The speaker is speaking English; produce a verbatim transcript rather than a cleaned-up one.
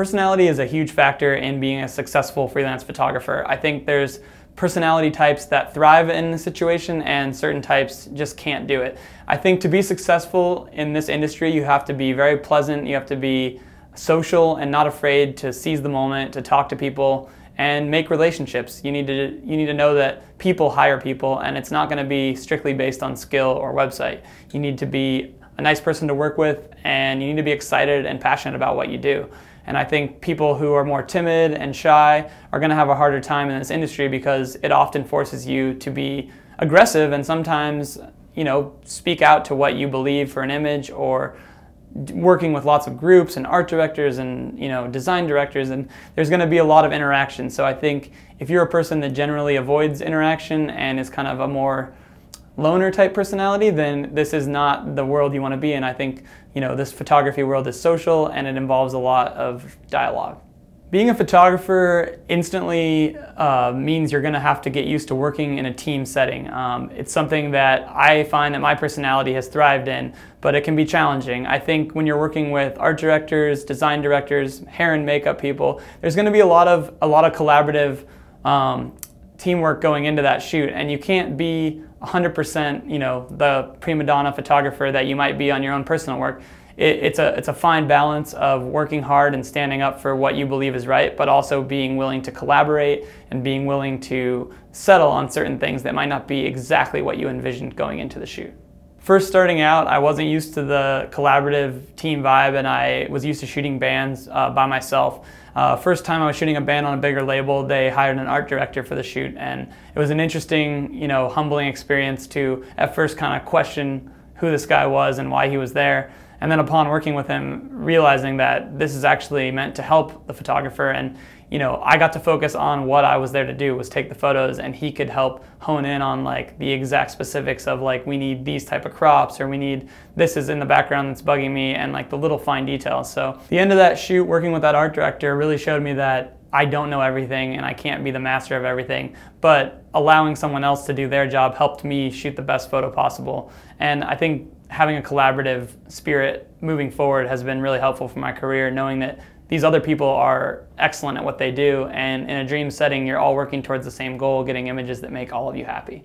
Personality is a huge factor in being a successful freelance photographer. I think there's personality types that thrive in the situation and certain types just can't do it. I think to be successful in this industry, you have to be very pleasant, you have to be social and not afraid to seize the moment, to talk to people and make relationships. You need to, you need to know that people hire people and it's not going to be strictly based on skill or website. You need to be a nice person to work with and you need to be excited and passionate about what you do. And I think people who are more timid and shy are going to have a harder time in this industry because it often forces you to be aggressive and sometimes, you know, speak out to what you believe for an image, or working with lots of groups and art directors and, you know, design directors, and there's going to be a lot of interaction. So I think if you're a person that generally avoids interaction and is kind of a more loner type personality, then this is not the world you want to be in. I think, you know, this photography world is social and it involves a lot of dialogue. Being a photographer instantly uh, means you're going to have to get used to working in a team setting. Um, it's something that I find that my personality has thrived in, but it can be challenging. I think when you're working with art directors, design directors, hair and makeup people, there's going to be a lot of a lot of collaborative um, teamwork going into that shoot, and you can't be one hundred percent, you know, the prima donna photographer that you might be on your own personal work. It, it's, a, it's a fine balance of working hard and standing up for what you believe is right, but also being willing to collaborate and being willing to settle on certain things that might not be exactly what you envisioned going into the shoot. First starting out, I wasn't used to the collaborative team vibe, and I was used to shooting bands uh, by myself. Uh, first time I was shooting a band on a bigger label, they hired an art director for the shoot, and it was an interesting, you know, humbling experience to at first kind of question who this guy was and why he was there. And then upon working with him, realizing that this is actually meant to help the photographer, and, you know, I got to focus on what I was there to do, was take the photos, and he could help hone in on like the exact specifics of like, we need these type of crops, or we need this is in the background that's bugging me, and like the little fine details. So the end of that shoot, working with that art director really showed me that I don't know everything and I can't be the master of everything, but allowing someone else to do their job helped me shoot the best photo possible. And I think having a collaborative spirit moving forward has been really helpful for my career, knowing that these other people are excellent at what they do, and in a dream setting, you're all working towards the same goal, getting images that make all of you happy.